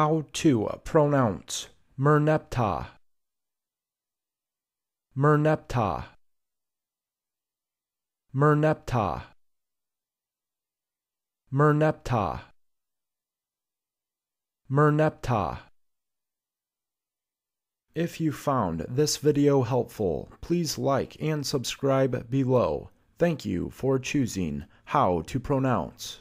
How to pronounce Merneptah. Merneptah. Merneptah. Merneptah. Merneptah. If you found this video helpful, please like and subscribe below. Thank you for choosing How to Pronounce.